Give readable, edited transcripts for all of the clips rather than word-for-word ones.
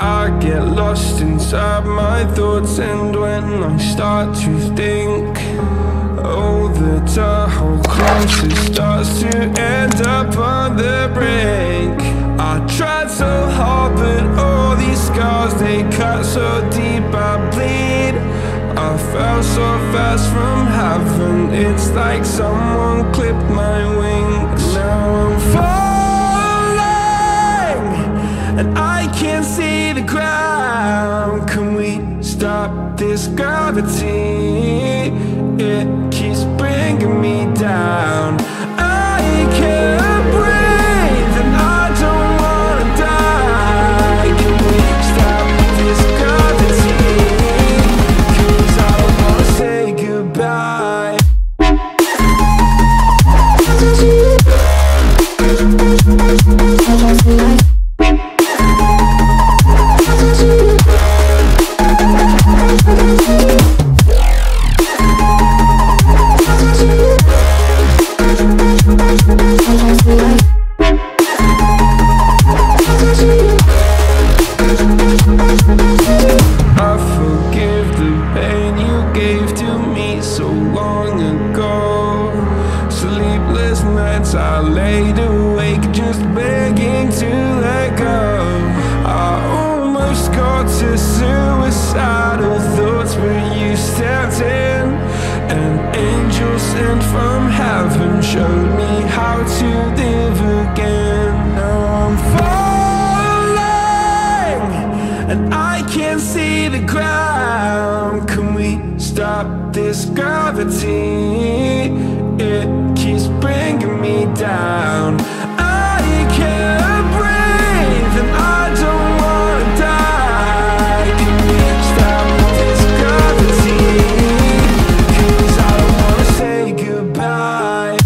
I get lost inside my thoughts, and when I start to think, oh, the Tahoe closer starts to end up on the brink. I tried so hard, but all these scars, they cut so deep I bleed. I fell so fast from heaven, it's like someone clipped my wings. Now I'm falling, and I can't see the ground. Can we stop this gravity? It keeps bringing me down. I can't breathe and I don't wanna die. Can we stop this gravity? 'Cause I don't wanna say goodbye. I laid awake just begging to let go. I almost got to suicidal thoughts, but you stepped in. An angel sent from heaven showed me how to live again. Now I'm falling, and I can't see the ground. Can we stop this gravity? It keeps bringing me down. I can't breathe and I don't wanna die. Can we stop this gravity? 'Cause I don't wanna say goodbye.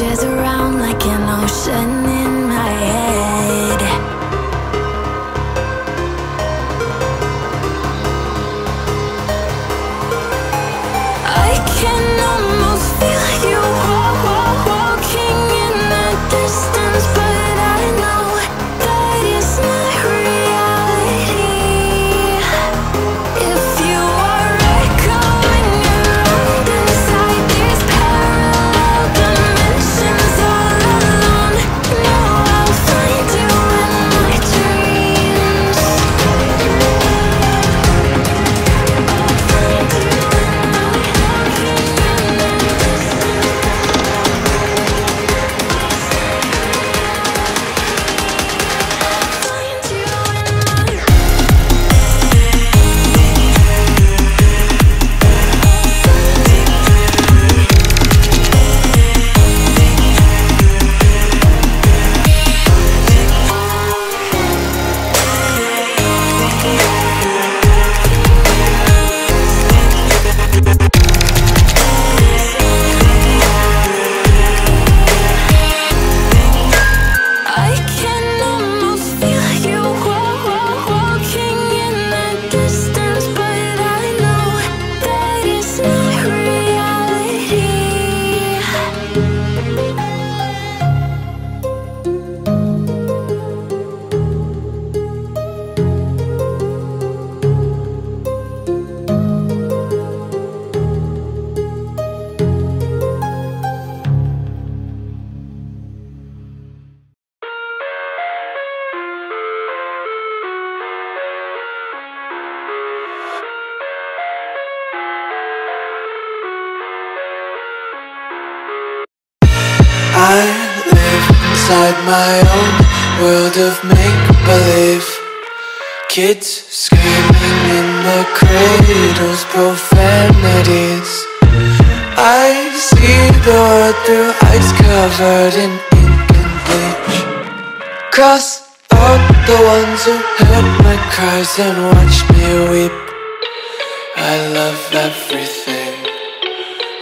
Changes around like an ocean in my head. I can almost feel you walking in the distance, but I know that is not reality. If you are echoing around inside these parallel dimensions all alone, no, I'll find you in my dreams. I'll find you when I'm walking in the distance. Find you in my I can almost feel you walking in the distance, but I know that it's not I live inside my own world of make-believe. Kids screaming in the cradles, profanities. I see the world through ice covered in ink and bleach. Cross out the ones who heard my cries and watched me weep. I love everything.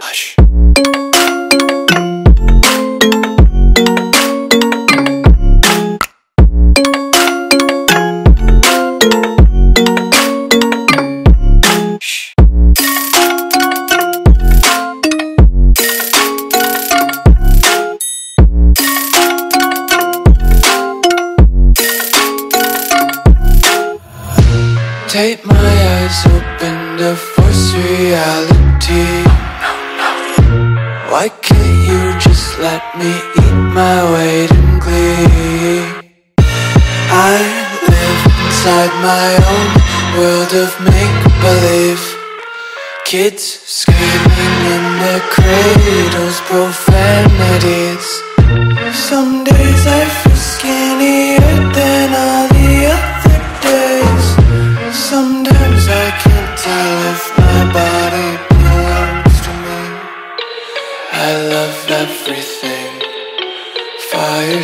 Hush. Take my eyes open to force reality. Why can't you just let me eat my weight in glee? I live inside my own world of make-believe. Kids screaming in their cradles, profanities. Some days I feel skinnier than all the other days. Sometimes I can't tell if my body belongs to me. I love everything. Fire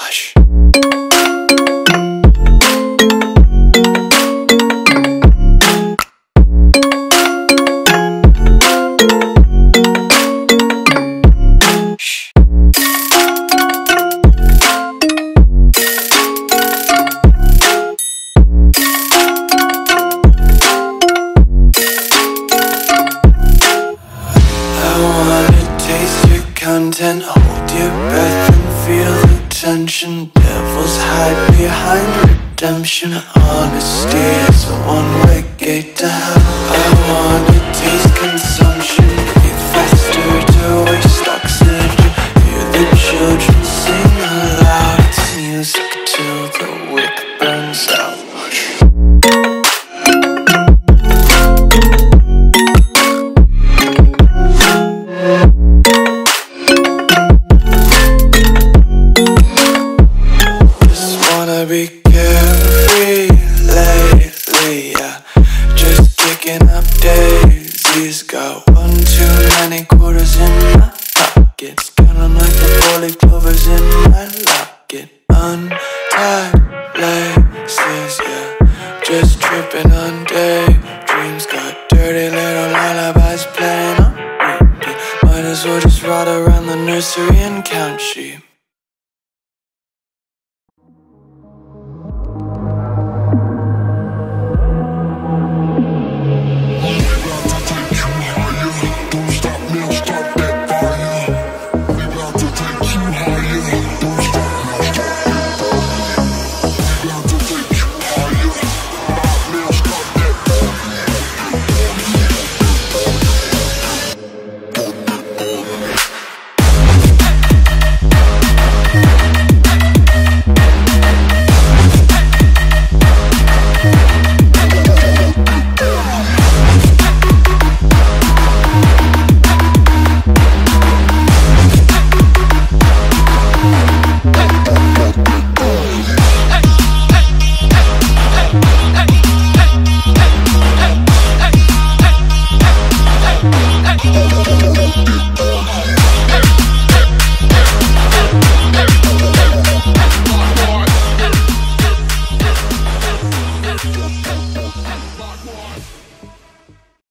Hush. And hold your breath and feel the tension. Devils hide behind redemption. Honesty is a one-way gate to hell. I wanna taste consumption. Breathe faster to waste oxygen. Hear the children sing aloud. It's music till the wick burns out. Got one nursery and count sheep.